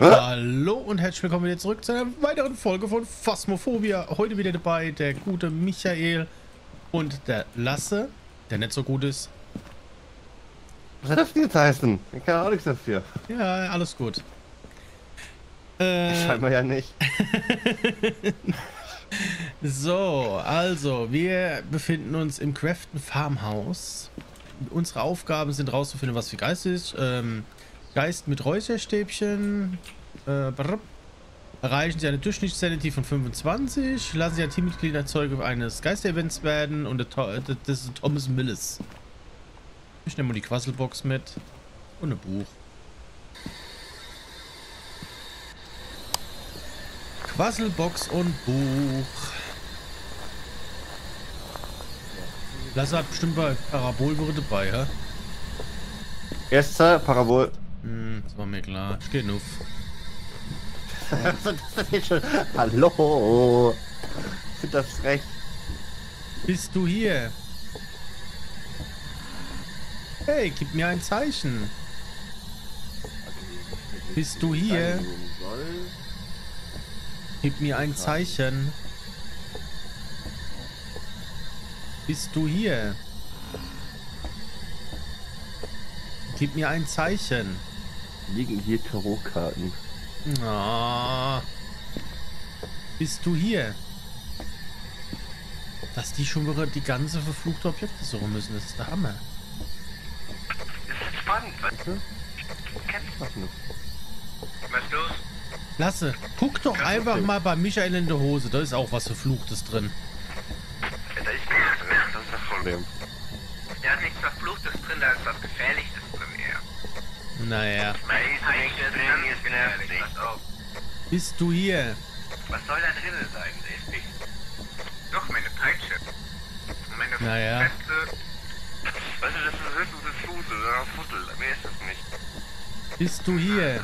Hallo und herzlich willkommen wieder zurück zu einer weiteren Folge von Phasmophobia. Heute wieder dabei der gute Michael und der Lasse, der nicht so gut ist. Was hat das jetzt heißen? Ich kann auch nichts dafür. Ja, alles gut. Scheinbar ja nicht. So, also, wir befinden uns im Craften Farmhouse. Unsere Aufgaben sind rauszufinden, was für Geist ist. Geist mit Räucherstäbchen. Erreichen Sie eine durchschnittliche Sanity von 25. Lassen Sie ein Teammitglied Erzeuger eines Geisterevents werden. Und das ist Thomas Milles. Ich nehme mal die Quasselbox mit. Und ein Buch. Quasselbox und Buch. Lasse hat bestimmt bei Parabolwürde bei, ja? Erster Parabol. Das war mir klar. Ich geh nuff. Hallo. Ich find das recht. Bist du hier? Hey, gib mir ein Zeichen. Bist du hier? Gib mir ein Zeichen. Bist du hier? Gib mir ein Zeichen. Liegen hier Tarotkarten. Oh. Bist du hier? Dass die schon wieder die ganze verfluchte Objekte suchen müssen, das ist der Hammer. Das ist spannend, weißt du? Was ist los? Lasse, guck doch einfach mal bei Michael in der Hose, da ist auch was Verfluchtes drin. Ja, da ist nichts drin, das ist das Problem. Da ist nichts Verfluchtes drin, da ist was Gefährliches drin, ja. Naja. Bist du hier? Was soll da drin sein? Ich nicht. Doch, meine Peitsche. Meine feste. Weißt du, das ist höchstens ein Fuß oder ein Fussel. Mehr ist das nicht. Bist du hier?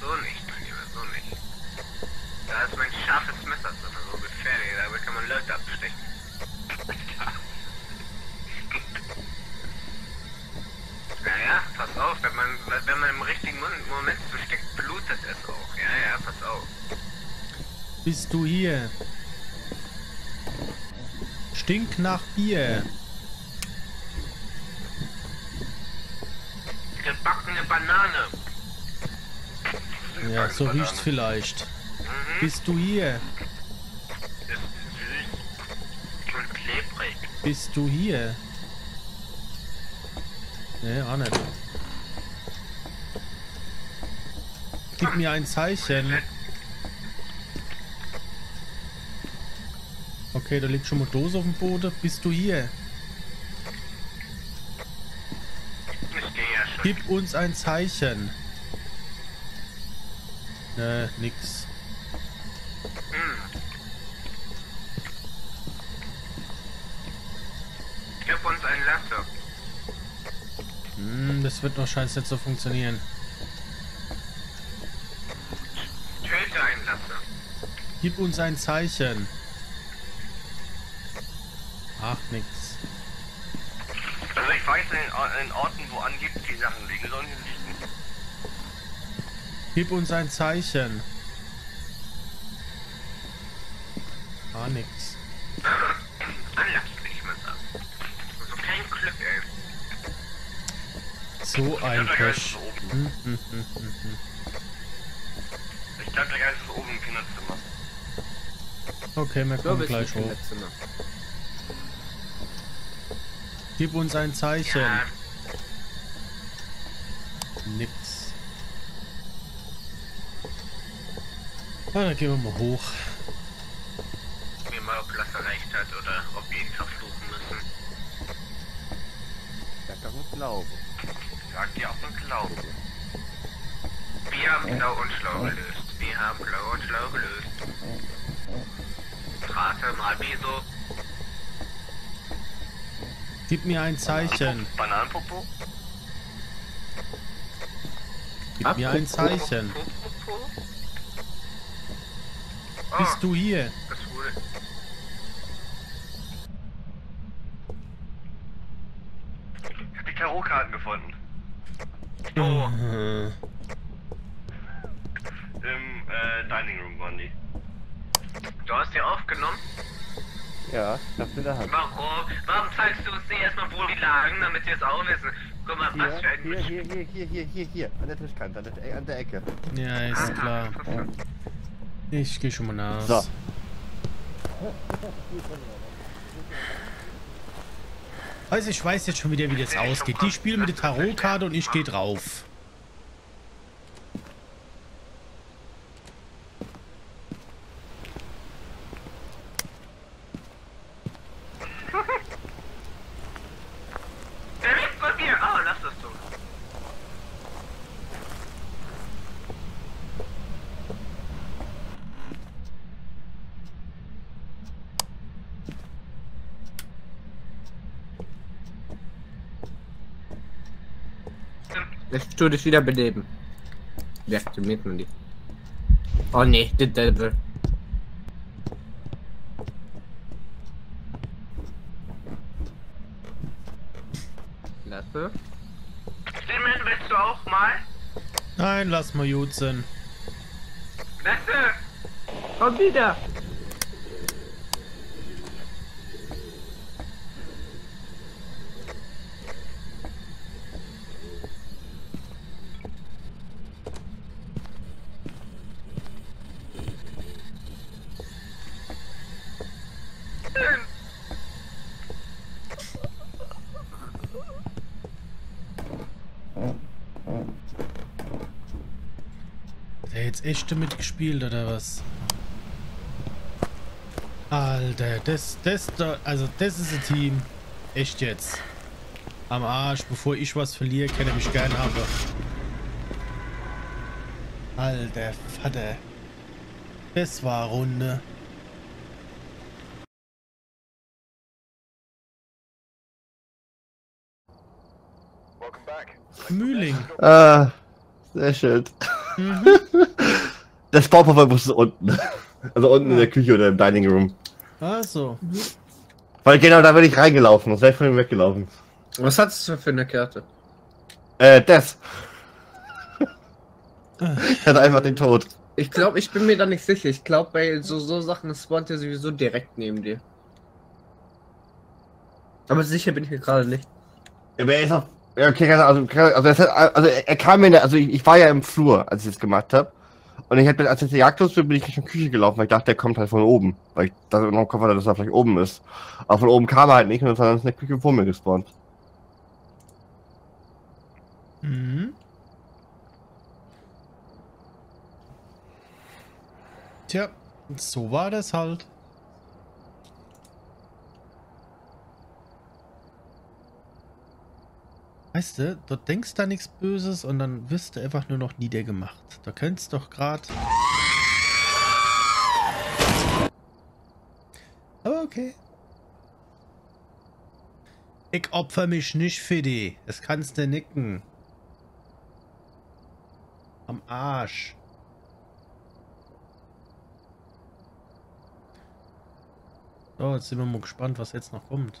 So nicht, mein Lieber, so nicht. Da ist mein scharfes Messer drin, so gefährlich. Damit kann man Leute abstechen. Naja, pass auf, wenn man im richtigen Moment versteckt, blutet es auch. Ja, pass auf. Bist du hier? Stink nach Bier. Gebackene Banane. Ja, so riecht's vielleicht. Mhm. Bist du hier? Ist süß und klebrig. Bist du hier? Nee, auch nicht. Gib mir ein Zeichen. Okay, da liegt schon mal Dose auf dem Boden. Bist du hier? Ich geh ja schon. Gib uns ein Zeichen. Ne, nix. Gib uns ein Laster. Das wird wahrscheinlich nicht so funktionieren. Töte ein Laster. Gib uns ein Zeichen. Ach, nix. Also ich weiß in Orten, wo angeblich die Sachen liegen sollen, die liegen. Gib uns ein Zeichen. Ah, nix. Anlass nicht mehr sagen. Also kein Glück, ey. So ein Pech. Ich glaube, gleich alles oben im Kinderzimmer. Okay, wir kommen gleich hoch. Gib uns ein Zeichen. Ja. Nix. Ja, dann gehen wir mal hoch. Gucken wir mal, ob Lasse recht hat oder ob wir ihn verfluchen müssen. Sagt ja auch Glaube. Sagt ja auch nur Glaube. Wir haben Blau und Schlau gelöst. Wir haben Blau und Schlau gelöst. Rate mal Beso. Gib mir ein Zeichen. Bananenpopo? Gib mir ein Zeichen. Bist du hier? Das wurde. Ich hab die Tarotkarten gefunden. Oh. Dining Room waren die. Du hast die aufgenommen? Ja, ich hab's in der Hand. Warum zeigst du uns nicht erstmal, wo die lagen, damit wir es auch wissen? Guck mal, hier, was für ein... Hier, an der Ecke. Ja, ist klar. Ich geh schon mal nach. So. Also ich weiß jetzt schon wieder, wie das ausgeht. Die spielen mit der Tarotkarte und ich gehe drauf. Ich tue dich wieder beleben. Deaktiviert man die. Oh ne, der Devil. Lasse. Stimmen willst du auch mal? Nein, lass mal gut sein. Lasse! Komm wieder! Echt mitgespielt oder was? Alter, das ist ein Team. Echt jetzt. Am Arsch, bevor ich was verliere, kann er mich gerne haben. Alter Vater. Das war Runde. Mühling. Ah, sehr schön. Mhm. Das Baupapier musste unten. Also unten in der Küche oder im Dining Room. Ach so. Weil genau da bin ich reingelaufen, das wäre ich von ihm weggelaufen. Was hattest du für eine Karte? Das. Ich hatte einfach den Tod. Ich glaube, ich bin mir da nicht sicher. Ich glaube, bei so Sachen spawnt er sowieso direkt neben dir. Aber sicher bin ich mir gerade nicht. Aber er ist auch. Ja, okay, also er kam mir, also ich war ja im Flur, als ich das gemacht habe. Und ich hätte, als ich gejagt wurde, bin ich in die Küche gelaufen, weil ich dachte, der kommt halt von oben. Weil ich dachte, im Kopf hatte, dass er vielleicht oben ist. Aber von oben kam er halt nicht und ist dann in der Küche vor mir gespawnt. Mhm. Tja, so war das halt. Weißt du, du denkst da nichts Böses und dann wirst du einfach nur noch niedergemacht. Da könntest doch gerade. Aber okay. Ich opfer mich nicht für die. Das kannst du nicken. Am Arsch. So, jetzt sind wir mal gespannt, was jetzt noch kommt.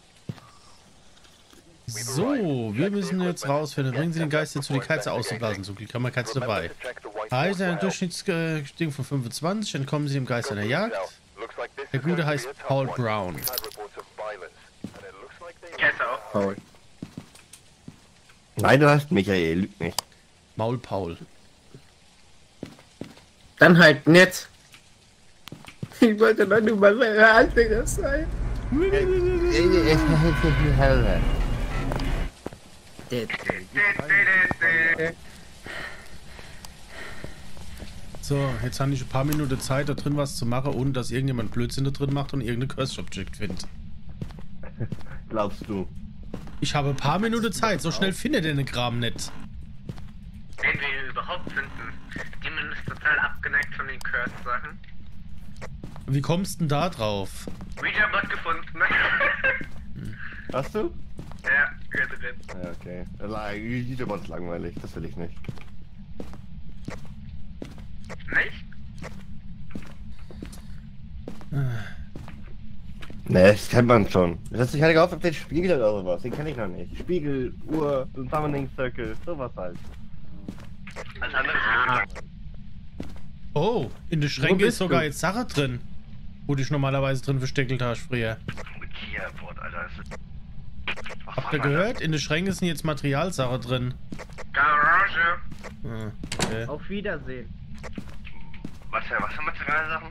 So, wir müssen jetzt rausfinden. Bringen Sie den Geist dazu, die Katze auszublasen. Zum Glück haben wir Katze dabei. Heißt ein Durchschnittsding von 25, dann kommen Sie dem Geist einer Jagd. Der Gute heißt Paul Brown. Nein, du heißt Michael, lüg nicht. Maul Paul. Dann halt nett. Ich wollte doch nur mal meine Anfänger sein. So, jetzt habe ich ein paar Minuten Zeit, da drin was zu machen, ohne dass irgendjemand Blödsinn da drin macht und irgendein Curse-Object findet. Glaubst du? Ich habe ein paar Minuten Zeit, so schnell findet er den Kram nicht. Wenn wir ihn überhaupt finden, die Minister total abgeneigt von den Cursed-Sachen. Wie kommst denn da drauf? Reacher-Blatt gefunden. Hast du? Ja, drin. Ja, okay. Reacher-Blatt ist langweilig, das will ich nicht. Nicht? Ne, das kennt man schon. Das ich hatte auf den Spiegel oder sowas, den kenne ich noch nicht. Spiegel, Uhr, Summoning Circle, sowas halt. Als anderes oh, in der Schränke ist sogar jetzt Sache drin, wo du dich normalerweise drin versteckelt hast früher. Habt ihr gehört? In der Schränke sind jetzt Materialsache drin. Garage! Ah, okay. Auf Wiedersehen. Was für Materialsachen?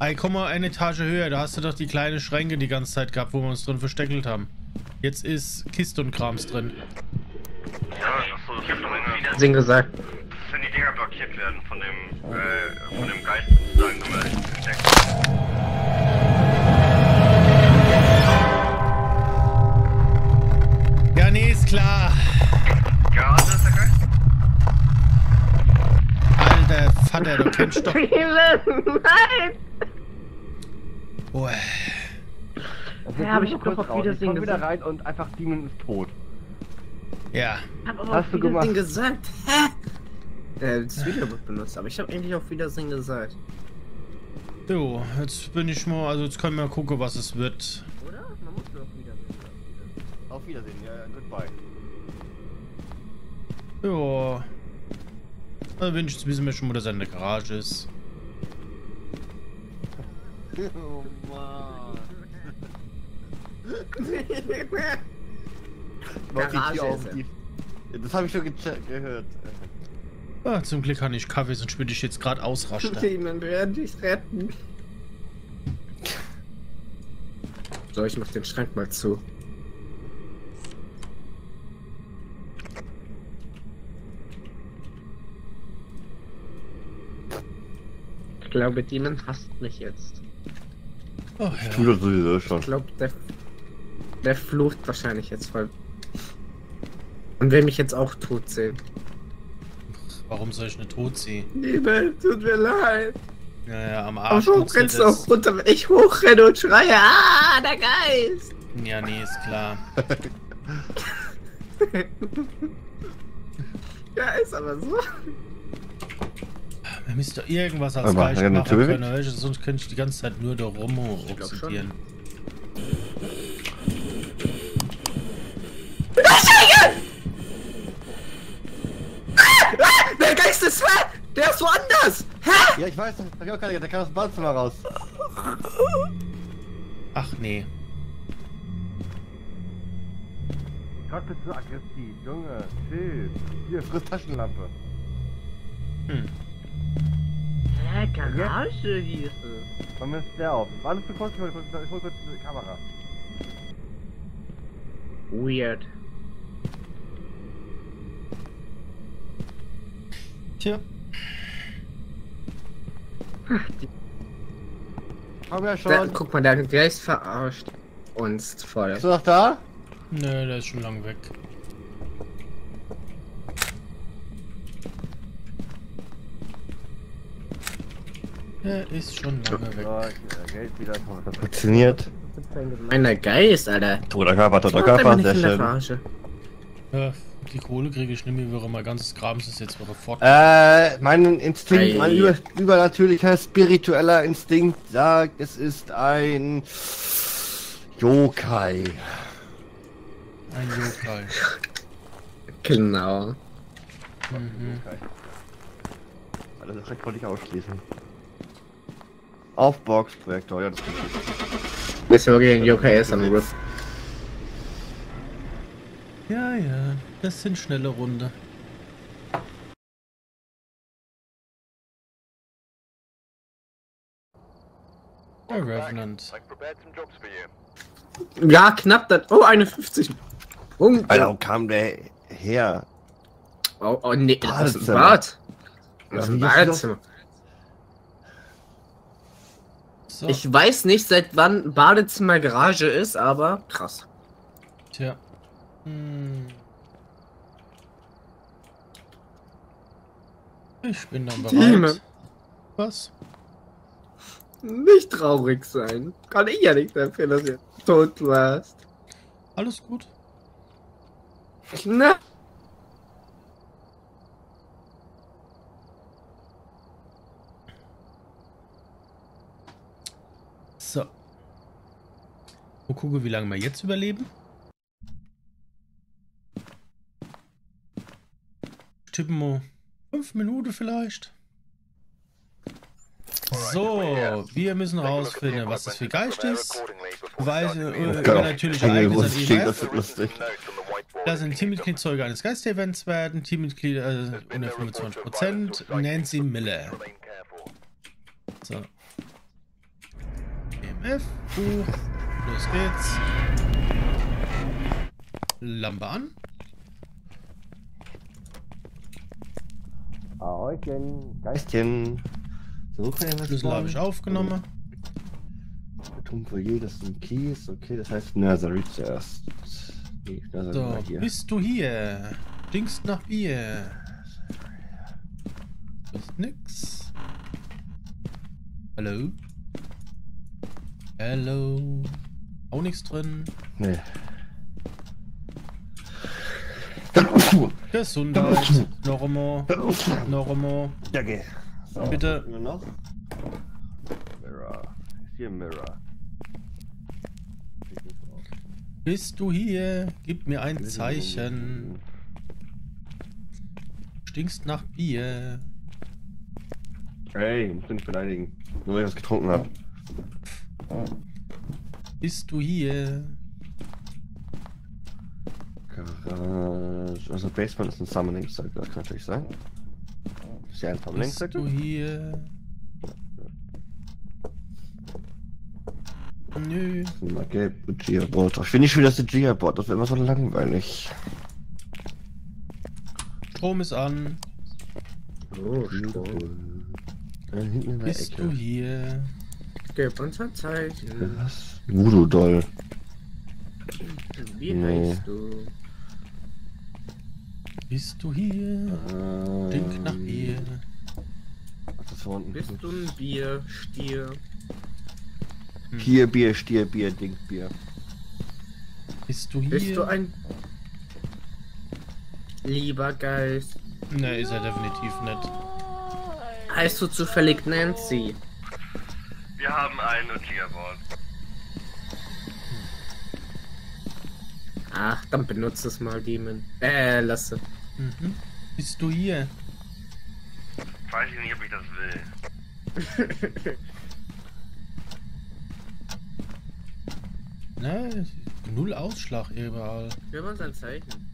Ey, komm mal eine Etage höher, da hast du doch die kleine Schränke die ganze Zeit gehabt, wo wir uns drin versteckelt haben. Jetzt ist Kiste und Krams drin. Ja, achso, ich hab doch mal Wiedersehen gesagt. Das sind die Dinger blockiert werden von dem Geist sozusagen, wenn man sich versteckt. Ja, nee, ist klar. Ja, was ist der Geist? Alter Vater, du kennst doch... Nein! Boah. Also ja, aber ich hab doch auf Wiedersehen gesagt. Wieder rein und einfach Demon ist tot. Ja. Hab aber hast du Wiedersehen gesagt? Hä? Das Video wird benutzt, aber ich hab endlich auf Wiedersehen gesagt. So, jetzt bin ich mal, also jetzt können wir gucken, was es wird. Oder? Man muss nur auf Wiedersehen sagen. Auf Wiedersehen, ja, goodbye. Jo. Dann bin ich jetzt ein bisschen mehr schon, wo das in der Garage ist. Oh Mann. Garage. Das habe ich schon gehört. Ah, zum Glück habe ich Kaffee, sonst würde ich jetzt gerade ausraschen. Dann werden dich retten. So, ich mach den Schrank mal zu. Ich glaube, Demon hasst mich jetzt. Oh, ja. Ich tue das sowieso schon. Ich glaube, der flucht wahrscheinlich jetzt voll. Und will mich jetzt auch tot sehen. Warum soll ich nicht tot sehen? Demon, tut mir leid. Ja, am Arsch. Aber warum rennst du auch runter, wenn ich hochrenne und schreie? Ah, der Geist! Ja, nee, ist klar. Ja, ist aber so. Wir müssen doch irgendwas als Geist machen können, sonst könnte ich die ganze Zeit nur da rumoxidieren. Der Geist ist weg! Der ist woanders! Hä? Ja, ich weiß, hab ich auch keine, der kann aus dem Badezimmer raus. Ach nee. Gott, bist du aggressiv, Junge. Chill. Hier, friss Taschenlampe. Hm. Hä, Garage hieß es. Wann ist der auf? Alles zu kurz, ich hol kurz die Kamera. Weird. Tja. Ach, die. Haben wir ja schon. Da, guck mal, der Geist verarscht uns voll. Bist du noch da? Nö, der ist schon lang weg. Er ist schon lange weg. Funktioniert. Meiner Geist, Alter. Toter Körper, sehr schön. Ja, die Kohle kriege ich nicht mehr, wäre mein ganzes Grabens ist jetzt wieder fort. Mein Instinkt, mein übernatürlicher spiritueller Instinkt sagt, es ist ein Yokai. Ein Yokai. Genau. Mhm. Also das konnte ich ausschließen. Auf Box-Projektor, ja, das ist gut. Bisschen wirklich ein Yokai ist am Riff. Ja, ja, das sind schnelle Runde. Der Revenant. Ja, knapp das. Oh, eine 50. Punkt. Alter, wo kam der her? Oh, oh nee, das ist ein Bad. Das ist ein Badezimmer. So. Ich weiß nicht, seit wann Badezimmer Garage ist, aber krass. Tja. Hm. Ich bin dann bereit. Was? Nicht traurig sein. Kann ich ja nicht dafür, dass ihr tot warst. Alles gut. Na. So. Mal gucken, wie lange wir jetzt überleben. Tippen wir 5 Minuten vielleicht. So, wir müssen rausfinden, was das für Geist ist. Beweise übernatürliche Ereignisse. Das sind Teammitglied Zeuge eines Geistevents werden. Teammitglied unter 25%. Nancy Miller. So. EMF. Los geht's. Lampe an. Ahäuchen, Geistchen. So, Schlüssel habe ich aufgenommen. Tunkoyer, das sind Keys. Okay, das heißt Nursery zuerst. Nee, Nursery so, hier. Bist du hier? Dingst nach Bier. Ist nix. Hallo? Hallo? Auch nichts drin? Nee. Gesundheit. Normo. Normo. Danke. So, bitte. Nur noch. Mirror. Hier Mirror. Bist du hier? Gib mir ein Zeichen. Stinkst nach Bier. Hey, musst du nicht beleidigen. Nur weil ich was getrunken habe. Bist du hier? Garage. Also Basement ist ein Summoning-Site, das kann natürlich sein. Ist ja ein Summoning-Site. Bist du hier? Nö. Ich will nicht wieder das Gia-Board, das wird immer so langweilig. Strom ist an. Oh, Strom. Hinten in der Ecke. Bist du hier? Gib uns ein Zeichen. Was? Voodoo-Doll. Wie heißt du? Bist du hier? Dink nach Bier. Bist du ein Bier, Stier? Hier, Bier, Stier, Bier, Dink, Bier. Bist du hier? Bist du ein lieber Geist? Ne, ist er definitiv nicht. Heißt du zufällig Nancy? Wir haben einen Ouija-Board. Ach, dann benutzt es mal, Demon. Lasse. Mhm. Bist du hier? Weiß ich nicht, ob ich das will. Ne, null Ausschlag hier überall. Wir haben uns ein Zeichen.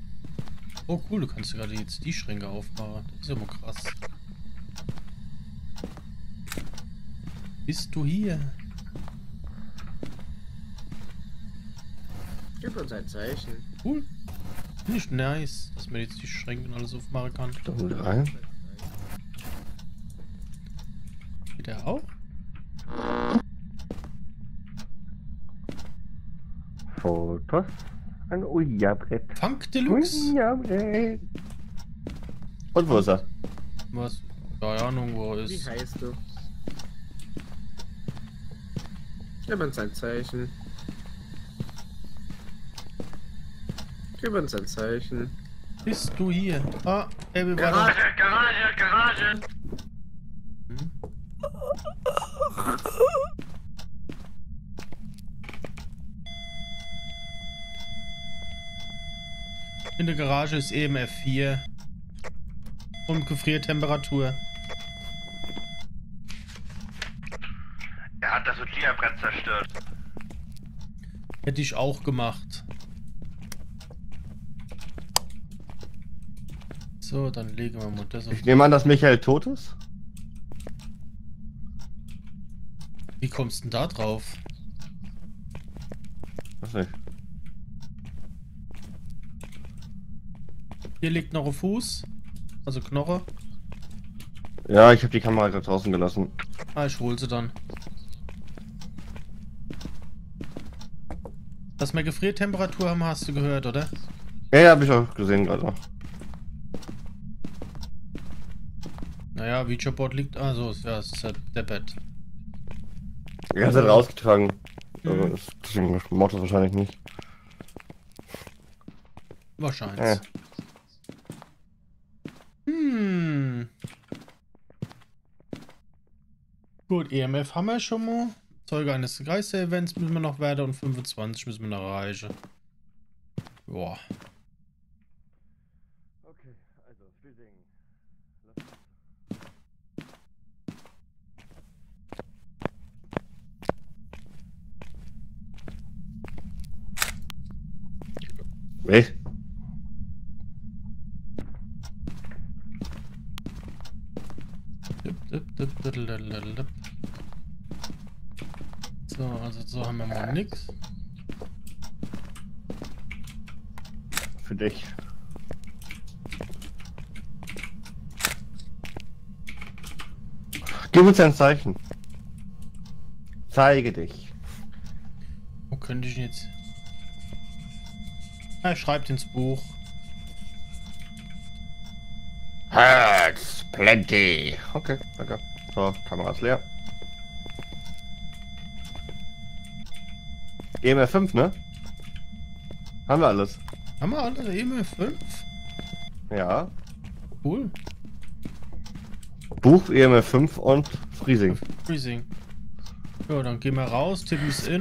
Oh cool, du kannst gerade jetzt die Schränke aufmachen. Das ist ja mal krass. Bist du hier? Gib uns ein Zeichen. Cool. Finde ich nice, dass man jetzt die Schränke und alles aufmachen kann. Doppel rein. Geht der auch? Fotos. Ein Ouija-Brett. Funk Deluxe. Ouija-Brett. Und wo ist er? Was? Keine Ahnung, wo er ist. Wie heißt du? Gib uns ein Zeichen. Gib uns ein Zeichen. Bist du hier? Ah, Baby, Garage, Garage, Garage! Hm? In der Garage ist EMF 4. Und Gefriertemperatur. Er hat das Ouija-Brett zerstört. Hätte ich auch gemacht. So, dann legen wir mal das auf. Ich nehme an, dass Michael tot ist? Wie kommst du denn da drauf? Was nicht? Hier liegt noch ein Fuß. Also Knoche. Ja, ich habe die Kamera da draußen gelassen. Ah, ich hol sie dann. Dass wir Gefriertemperatur haben, hast du gehört, oder? Ja, habe ich auch gesehen gerade noch. Naja, Vichoport liegt. Ah, so ist ja der Bett. Die ganze Zeit rausgetragen. Mhm. Deswegen macht das wahrscheinlich nicht. Wahrscheinlich. Hm. Gut, EMF haben wir schon mal. Zeuge eines Geister-Events müssen wir noch werden und 25 müssen wir noch erreichen. Boah. Okay, also wir singen. Hey. So, also so haben wir mal nix. Für dich. Gib uns ein Zeichen. Zeige dich. Wo könnte ich jetzt? Er schreibt ins Buch. Herz, plenty. Okay, danke. So, Kamera ist leer. EMF 5, ne? Haben wir alles. Haben wir alles? EMF 5? Ja. Cool. Buch, EMF 5 und Freezing. Freezing. Ja, dann gehen wir raus, tippen es in.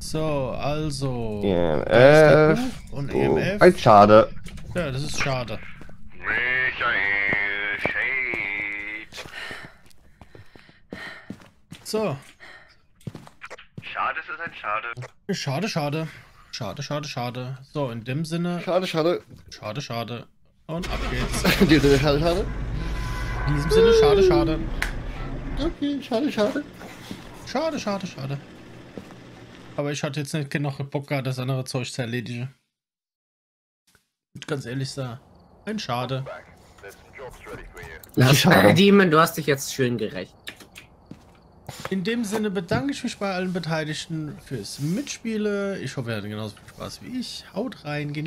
So, also. EMF und EMF. Ein Schade. Ja, das ist schade. Michael Shade. So. Schade, es ist ein Schade. Schade, schade. Schade, schade, schade. So, in dem Sinne. Schade, schade. Schade, schade. Und ab geht's. In diesem Sinne, schade, schade. In diesem Sinne, schade, schade. Okay, schade, schade. Schade, schade, schade. Aber ich hatte jetzt nicht genug Bock gehabt, das andere Zeug zu erledigen. Ganz ehrlich sagen, ein Schade. Schade. Demon, du hast dich jetzt schön gerecht. In dem Sinne bedanke ich mich bei allen Beteiligten fürs Mitspielen. Ich hoffe, ihr hattet genauso viel Spaß wie ich. Haut rein, genießt.